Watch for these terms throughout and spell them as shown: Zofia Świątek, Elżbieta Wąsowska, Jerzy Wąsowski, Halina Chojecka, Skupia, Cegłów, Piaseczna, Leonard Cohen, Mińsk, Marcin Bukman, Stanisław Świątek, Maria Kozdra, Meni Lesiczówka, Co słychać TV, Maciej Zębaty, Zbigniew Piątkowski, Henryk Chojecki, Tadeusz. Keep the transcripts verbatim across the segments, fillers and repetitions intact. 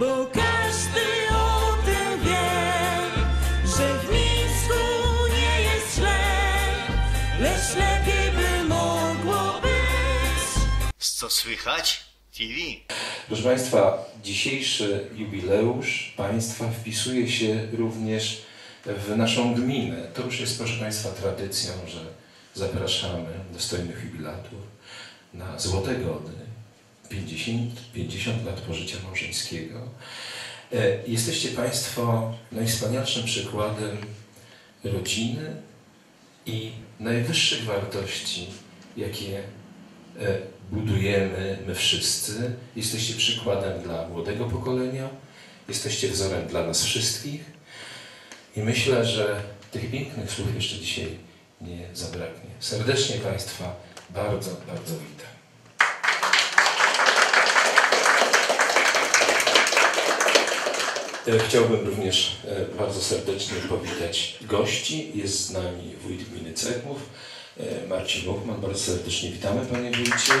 bo każdy o tym wie, że w Mińsku nie jest źle, lecz lepiej by mogło być. Co słychać? T V. Proszę Państwa, dzisiejszy jubileusz Państwa wpisuje się również w naszą gminę. To już jest, proszę Państwa, tradycją, że zapraszamy dostojnych jubilatur na złote gody, pięćdziesiąt, pięćdziesiąt lat pożycia małżeńskiego. Jesteście Państwo najwspanialszym przykładem rodziny i najwyższych wartości, jakie budujemy my wszyscy. Jesteście przykładem dla młodego pokolenia, jesteście wzorem dla nas wszystkich i myślę, że tych pięknych słów jeszcze dzisiaj nie zabraknie. Serdecznie Państwa bardzo, bardzo witam. Chciałbym również bardzo serdecznie powitać gości. Jest z nami wójt gminy Cegłów, Marcin Bukman. Bardzo serdecznie witamy, panie wójcie.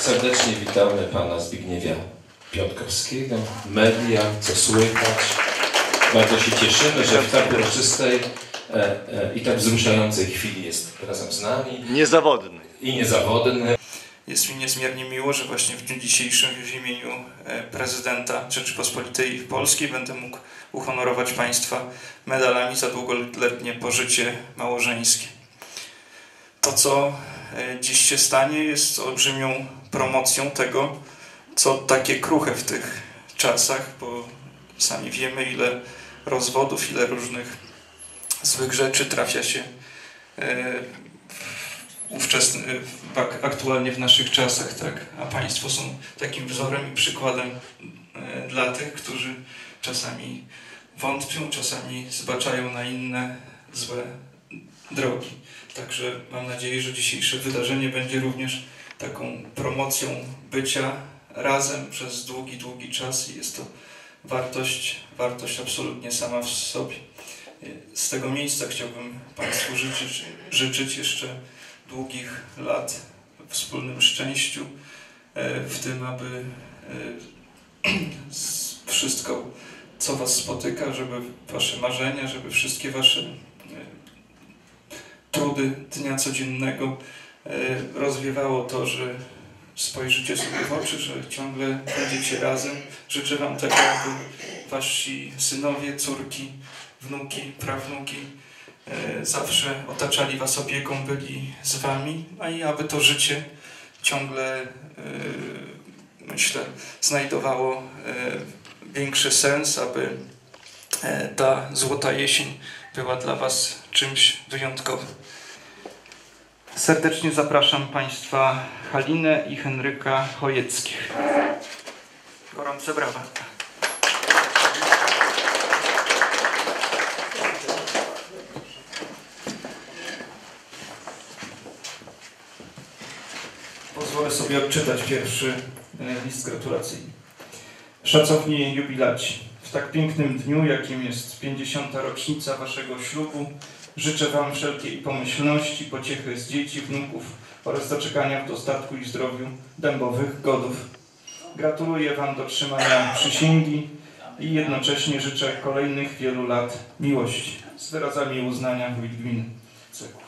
Serdecznie witamy pana Zbigniewa Piątkowskiego. Media, co słychać. Bardzo się cieszymy, że w tak uroczystej i tak wzruszającej chwili jest razem z nami. Niezawodny. I niezawodny. Jest mi niezmiernie miło, że właśnie w dniu dzisiejszym w imieniu prezydenta Rzeczypospolitej Polskiej będę mógł uhonorować Państwa medalami za długoletnie pożycie małżeńskie. To, co dziś się stanie, jest olbrzymią promocją tego, co takie kruche w tych czasach, bo sami wiemy, ile rozwodów, ile różnych złych rzeczy trafia się Ówczesny, aktualnie w naszych czasach, tak? A Państwo są takim wzorem i przykładem dla tych, którzy czasami wątpią, czasami zbaczają na inne złe drogi. Także mam nadzieję, że dzisiejsze wydarzenie będzie również taką promocją bycia razem przez długi, długi czas i jest to wartość, wartość absolutnie sama w sobie. Z tego miejsca chciałbym Państwu życzyć, życzyć jeszcze długich lat w wspólnym szczęściu, w tym, aby wszystko, co Was spotyka, żeby Wasze marzenia, żeby wszystkie Wasze trudy dnia codziennego rozwiewało to, że spojrzycie sobie w oczy, że ciągle będziecie razem. Życzę Wam tego, aby Wasi synowie, córki, wnuki, prawnuki zawsze otaczali Was opieką, byli z Wami, a i aby to życie ciągle, myślę, znajdowało większy sens, aby ta złota jesień była dla Was czymś wyjątkowym. Serdecznie zapraszam Państwa Halinę i Henryka Chojeckich. Gorące brawa. Pozwolę sobie odczytać pierwszy list gratulacyjny. Szanowni jubilaci, w tak pięknym dniu, jakim jest pięćdziesiąta rocznica Waszego ślubu, życzę Wam wszelkiej pomyślności, pociechy z dzieci, wnuków oraz doczekania w dostatku i zdrowiu dębowych godów. Gratuluję Wam dotrzymania przysięgi i jednocześnie życzę kolejnych wielu lat miłości. Z wyrazami uznania wójt gminy Cegłów.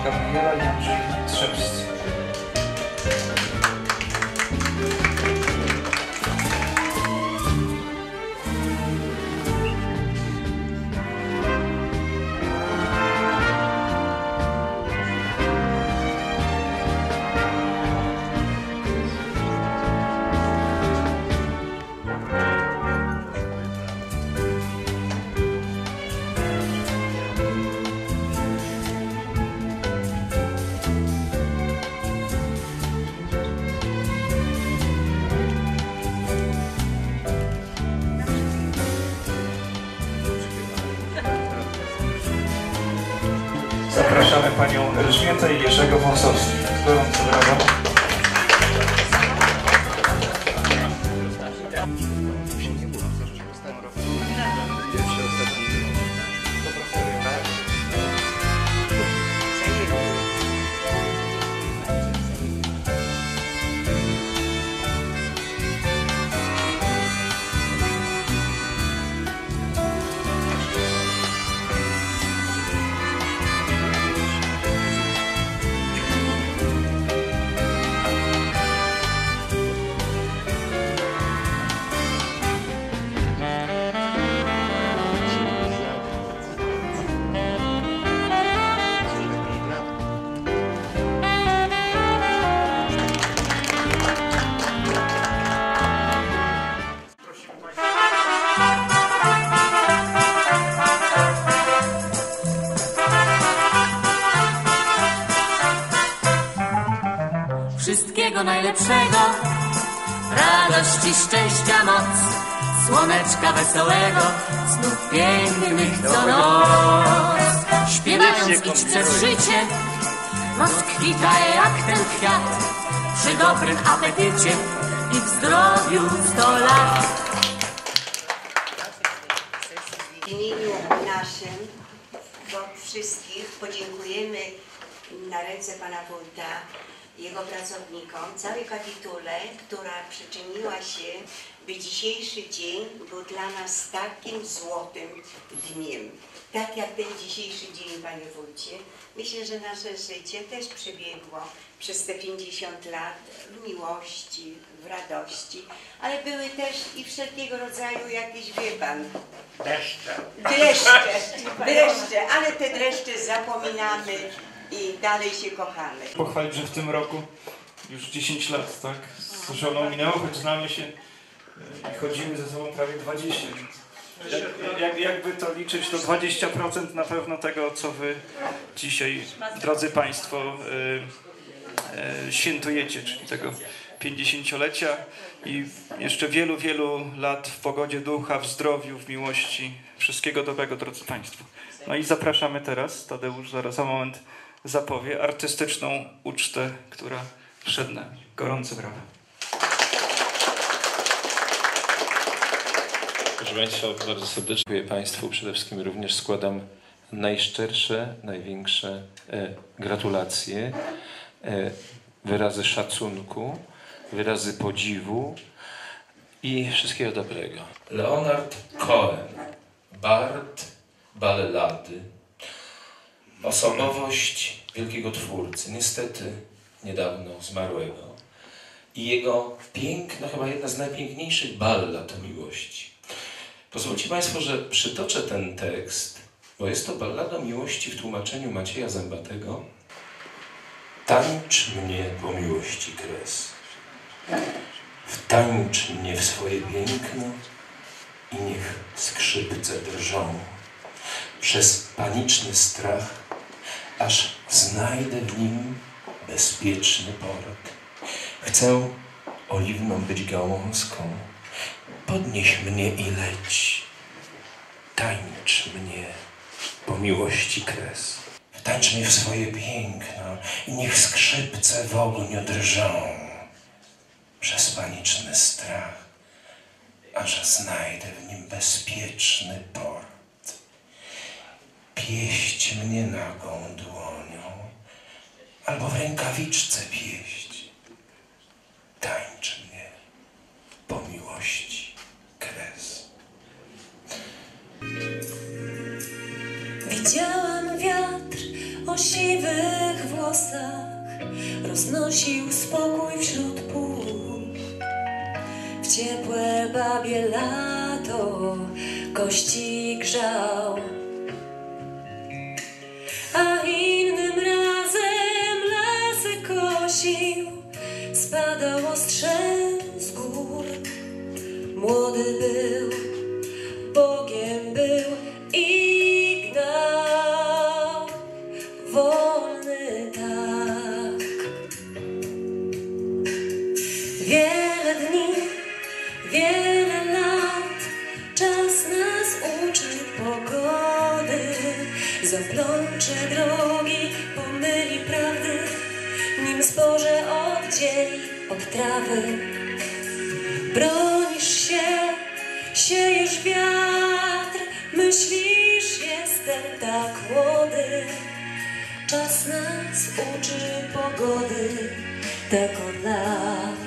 Świątka Węgiela i Andrzej Trzepscy. Zapraszamy panią Elżbietę i Jerzego Wąsowskich. Z gorącym brawo. Wszystkiego najlepszego, radości, szczęścia, moc, słoneczka wesołego, snów pięknych co noc. Śpiewając idź przez życie, most kwitaje jak ten kwiat, przy dobrym apetycie i w zdrowiu sto lat. W imieniu naszym do wszystkich podziękujemy na ręce pana wójta, jego pracownikom, całej kapitule, która przyczyniła się, by dzisiejszy dzień był dla nas takim złotym dniem. Tak jak ten dzisiejszy dzień, panie wójcie, myślę, że nasze życie też przebiegło przez te pięćdziesiąt lat w miłości, w radości, ale były też i wszelkiego rodzaju jakieś, wie pan, deszcze, dreszcze, dreszcze, ale te dreszcze zapominamy i dalej się kochamy. Pochwalić, że w tym roku już dziesięć lat, tak? Z żoną minęło, choć znamy się i chodzimy ze sobą prawie dwadzieścia. Jak, jak, jakby to liczyć, to dwadzieścia procent na pewno tego, co wy dzisiaj, drodzy państwo, świętujecie, czyli tego pięćdziesięciolecia i jeszcze wielu, wielu lat w pogodzie ducha, w zdrowiu, w miłości. Wszystkiego dobrego, drodzy państwo. No i zapraszamy teraz, Tadeusz zaraz za moment zapowie artystyczną ucztę, która przed nami. Gorące brawa. Proszę państwa, bardzo serdecznie dziękuję państwu. Przede wszystkim również składam najszczersze, największe e, gratulacje, e, wyrazy szacunku, wyrazy podziwu i wszystkiego dobrego. Leonard Cohen, bard ballady, osobowość wielkiego twórcy, niestety niedawno zmarłego, i jego piękna, chyba jedna z najpiękniejszych ballad o miłości. Pozwólcie państwo, że przytoczę ten tekst, bo jest to ballada o miłości w tłumaczeniu Macieja Zębatego. Tańcz mnie po miłości kres, wtańcz mnie w swoje piękno i niech skrzypce drżą przez paniczny strach, aż znajdę w nim bezpieczny porad. Chcę oliwną być gałązką, podnieś mnie i leć, tańcz mnie po miłości kres. Wtańcz mnie w swoje piękno i niech skrzypce w ogniu drżą przez paniczny strach, aż znajdę w nim bezpieczny porad. Pieść mnie nagą dłonią, albo w rękawiczce pieść. Tańcz mnie po miłości kres. Widziałam wiatr o siwych znosił spokój wśród pól. W ciepłe babie lato kości grzał, a innym razem lasy kosił. Spadał ostrzem z gór. Młody był, Bogiem był i gnał. Wolny tak. Wiele dni, wiele lat, czas nas uczy pogody. Zaplącze drogi, pomyli prawdy, nim zboże oddzieli od trawy. Bronisz się, siejesz wiatr, myślisz, jestem tak młody. Czas nas uczy pogody, tak od lat.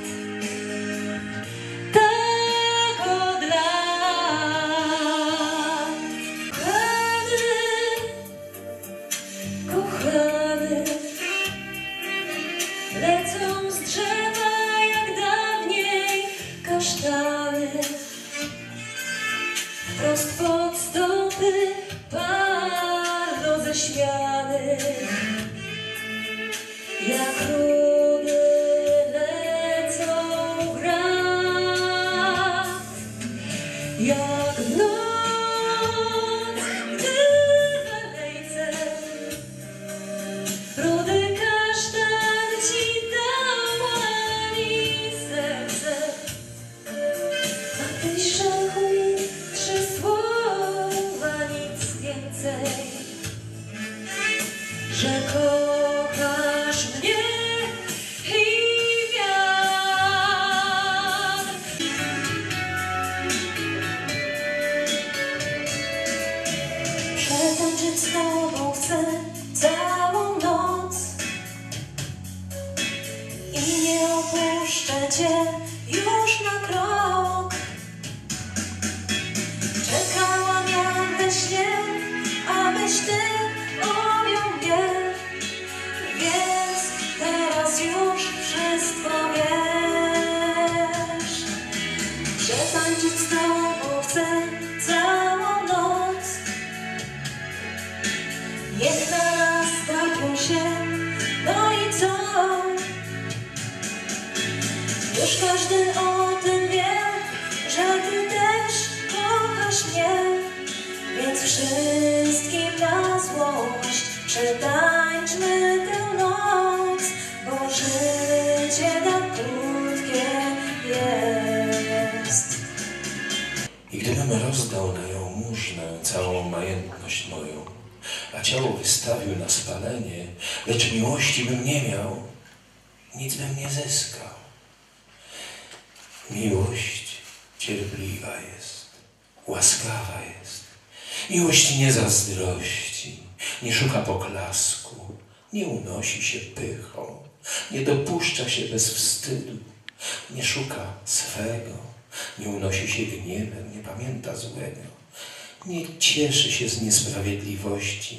Nie cieszy się z niesprawiedliwości,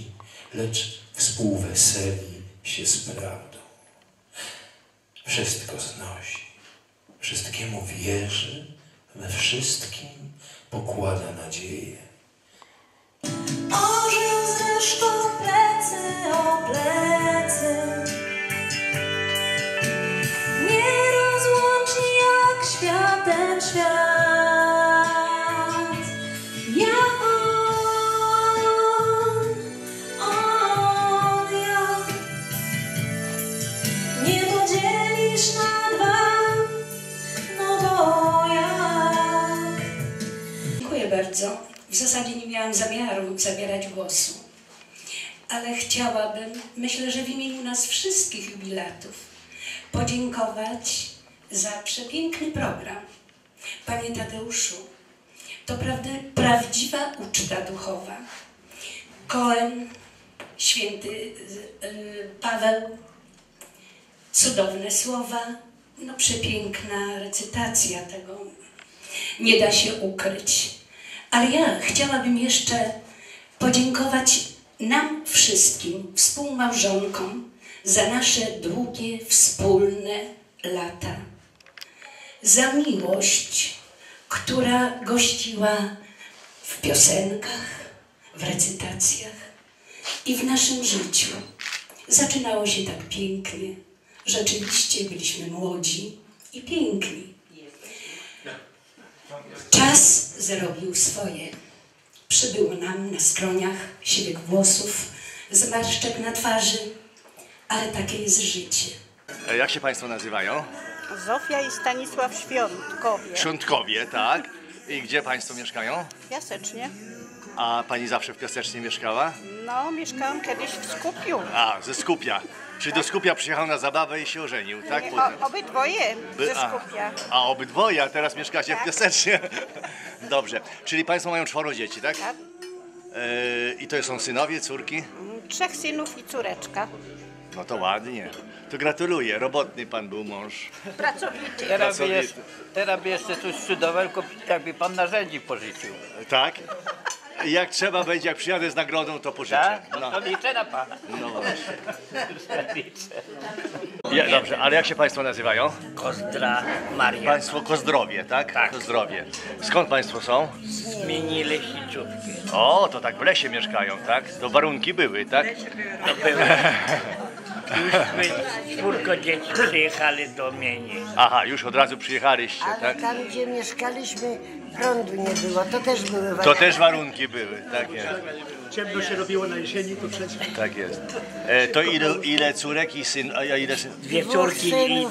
lecz współweseli się z prawdą. Wszystko znosi, wszystkiemu wierzy, we wszystkim pokłada nadzieję. Ożył zresztą plecy o plecy, nierozłączni jak światem świat. W zasadzie nie miałam zamiaru zabierać głosu, ale chciałabym, myślę, że w imieniu nas wszystkich jubilatów, podziękować za przepiękny program. Panie Tadeuszu, to prawda, prawdziwa uczta duchowa. Cohen, święty Paweł, cudowne słowa, no przepiękna recytacja, tego nie da się ukryć. Ale ja chciałabym jeszcze podziękować nam wszystkim, współmałżonkom, za nasze długie, wspólne lata, za miłość, która gościła w piosenkach, w recytacjach i w naszym życiu. Zaczynało się tak pięknie. Rzeczywiście byliśmy młodzi i piękni. Czas zrobił swoje. Przybyło nam na skroniach siwych włosów, zmarszczek na twarzy, ale takie jest życie. Jak się Państwo nazywają? Zofia i Stanisław Świątkowie. Świątkowie, tak. I gdzie Państwo mieszkają? W Piasecznie. A Pani zawsze w Piasecznie mieszkała? No, mieszkałam kiedyś w Skupiu. A, ze Skupia. Czyli do Skupia przyjechał na zabawę i się ożenił, tak? O, obydwoje ze Skupia. A, a obydwoje, a teraz mieszkacie tak w Piasecznie. Dobrze. Czyli Państwo mają czworo dzieci, tak? Tak. Yy, I to są synowie, córki? Trzech synów i córeczka. No to ładnie. To gratuluję. Robotny Pan był mąż. Pracowity. Teraz, Pracowity. Jest, teraz by jeszcze coś sprzedawał, jakby Pan narzędzi pożyczył. Tak? Jak trzeba będzie, jak przyjadę z nagrodą, to pożyczę. No. No to liczę na Pana. No właśnie. Ja, dobrze, ale jak się Państwo nazywają? Kozdra Maria. Państwo Kozdrowie, tak? Tak. Kozdrowie. Skąd Państwo są? Z Meni Lesiczówki. O, to tak w lesie mieszkają, tak? To warunki były, tak? No były. Już my czwórko dzieci przyjechali do Meni. Aha, już od razu przyjechaliście, ale tak? Tam, gdzie mieszkaliśmy, prądu nie było, to też były warunki. To też warunki były, tak jest. Ciemno się robiło na jesieni, to przecież. Tak jest. E, to ile, ile córek i syn, a ile syn? Dwie córki i...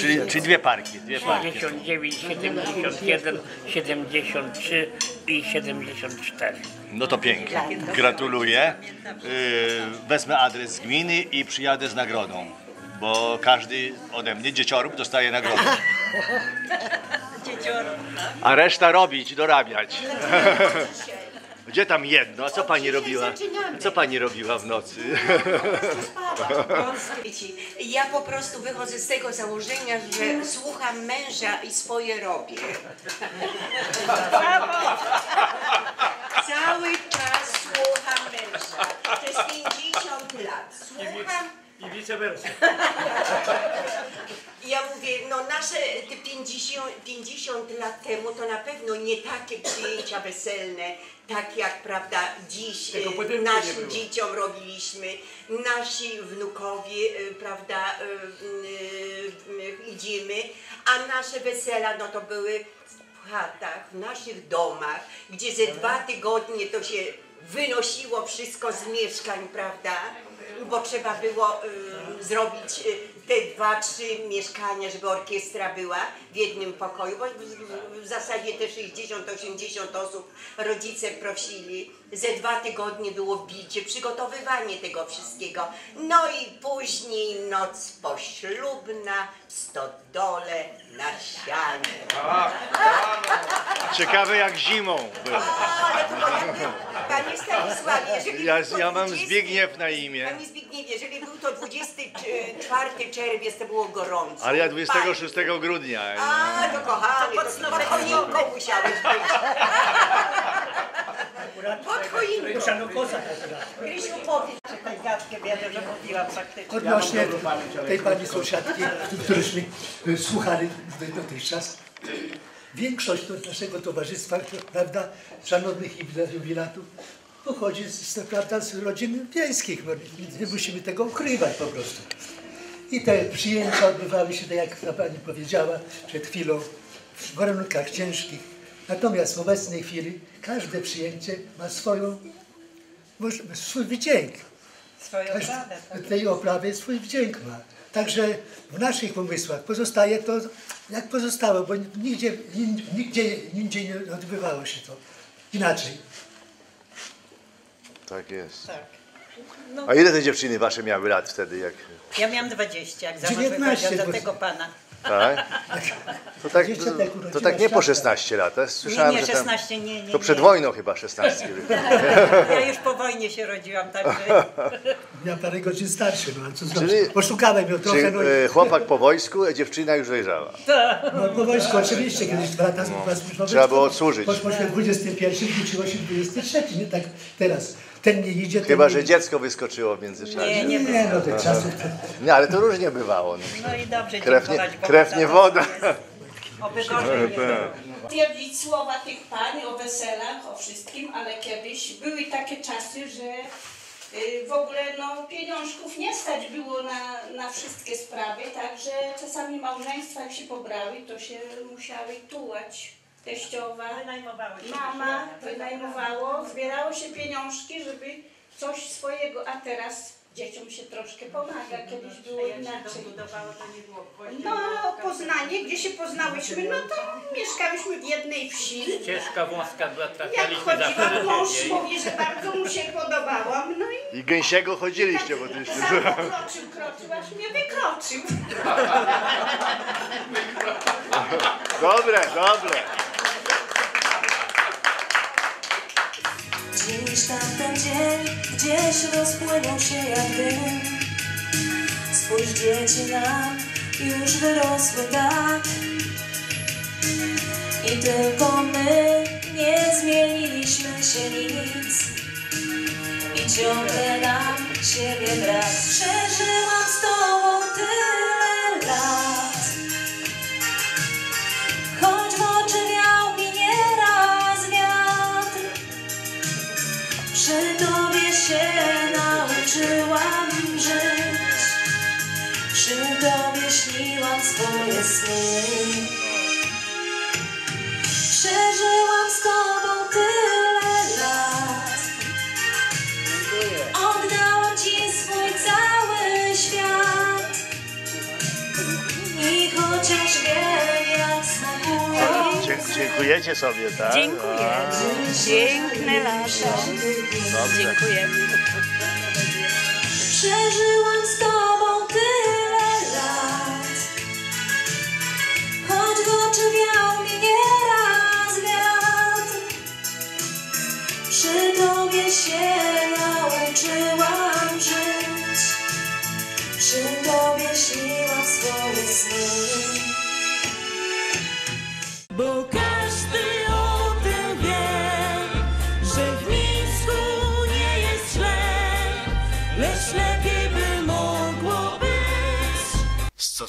Czyli, czyli dwie parki, dwie parki. siedemdziesiąt dziewięć, siedemdziesiąt jeden, siedemdziesiąt trzy i siedemdziesiąt cztery. No to pięknie. Gratuluję. E, wezmę adres z gminy i przyjadę z nagrodą, bo każdy ode mnie, dzieciorób, dostaje nagrodę. A reszta robić, dorabiać. Gdzie tam jedno? A co pani robiła? Co pani robiła w nocy? Ja po prostu wychodzę z tego założenia, że słucham męża i swoje robię. Cały czas słucham męża. Przez pięćdziesiąt lat słucham. I vice versa. Ja mówię, no nasze te pięćdziesiąt lat temu to na pewno nie takie przyjęcia weselne, tak jak, prawda, dziś e, naszym dzieciom robiliśmy, nasi wnukowie, e, prawda, e, e, idziemy, a nasze wesela, no to były w chatach, w naszych domach, gdzie ze dwa tygodnie to się wynosiło wszystko z mieszkań, prawda? Bo trzeba było y, zrobić y, te dwa, trzy mieszkania, żeby orkiestra była w jednym pokoju, bo w, w zasadzie te sześćdziesiąt, osiemdziesiąt osób rodzice prosili. Ze dwa tygodnie było bicie, przygotowywanie tego wszystkiego. No i później noc poślubna w stodole na sianie. Ciekawe jak zimą było. Panie Stanisławie, jeżeli ja, ja mam Zbigniew na imię. Panie Zbigniewie, jeżeli był to dwudziesty czwarty czerwiec, to było gorąco. Ale ja dwudziestego szóstego grudnia. No. A, to kochany, to pod choinką musiałeś być. Pod choinką. Krysiu, powiedz. Wiedzę, że mówiłam faktycznie. Odnośnie tej pani sąsiadki, któryśmy słuchali dotychczas. Większość naszego towarzystwa, prawda, szanownych jubilatów, pochodzi z, prawda, z rodzin wiejskich. Nie musimy tego ukrywać po prostu. I te przyjęcia odbywały się, tak jak ta pani powiedziała przed chwilą, w warunkach ciężkich. Natomiast w obecnej chwili każde przyjęcie ma swoją, swój wdzięk. Swoją oprawę. W tej oprawie swój wdzięk ma. Także w naszych umysłach pozostaje to, jak pozostało, bo nigdzie, nigdzie indziej nie odbywało się to inaczej. Tak jest. Tak. No. A ile te dziewczyny wasze miały lat wtedy? Jak... Ja miałam dwadzieścia, jak dziewiętnaście, za bo... tego pana. Tak? To tak, to, to tak nie po szesnaście lat. Słyszałem, nie, nie, szesnaście, że tam, nie, nie. To przed wojną chyba szesnaście. Ja już po wojnie się rodziłam, także... Ja parę godzin starszy, no ale co zrobić? Poszukamy mnie trochę. No i... Chłopak po wojsku, a dziewczyna już dojrzała. No po wojsku oczywiście, kiedyś dwa lata no. Trzeba wojsku, było odsłużyć. Poszło się dwudziesty pierwszy, wróciło się dwudziesty trzeci, nie tak teraz. Ten nie idzie, ten Chyba, nie że idzie. Dziecko wyskoczyło w międzyczasie. Nie, nie, nie no, te czasy. Nie, ale to różnie bywało. No, no i dobrze. Krew nie, krew nie woda. Oby gorzej nie było. Twierdzić słowa tych pań o weselach, o wszystkim, ale kiedyś były takie czasy, że w ogóle no, pieniążków nie stać było na, na wszystkie sprawy, także czasami małżeństwa jak się pobrały, to się musiały tułać. Teściowa, mama wynajmowało, zbierało się pieniążki, żeby coś swojego, a teraz dzieciom się troszkę pomaga, kiedyś było inaczej. No Poznanie, gdzie się poznałyśmy, no to mieszkałyśmy w jednej wsi. Ścieżka wąska dla trafialiśmy. Jak chodziłam, mąż mówi, że bardzo mu się podobałam, no i... I gęsiego chodziliście, bo ty się... Sam kroczył, kroczył, aż mnie wykroczył. Dobre, dobre. Dziś tamten dzień gdzieś rozpłynął się jak dym. Spójrz dzieci nam, już wyrosły tak. I tylko my nie zmieniliśmy się nic. I ciągle nam siebie brak. Przeżyłam z tobą tyle lat. Przy tobie się nauczyłam żyć, przy tobie śniłam swoje sny. Przeżyłam z tobą tyle lat, oddałam ci swój cały świat. I chociaż wiem jak smakuje. Dziękujecie sobie, tak? Dziękuję. Piękne lata. Dziękujemy. Przeżyłam z tobą tyle lat, choć w oczy wiał mi nieraz wiatr. Przy tobie się nauczyłam żyć, przy tobie śniłam swoje sny. Bo każdy o tym wie, że w Mińsku nie jest źle, lecz lepiej by mogło być. Co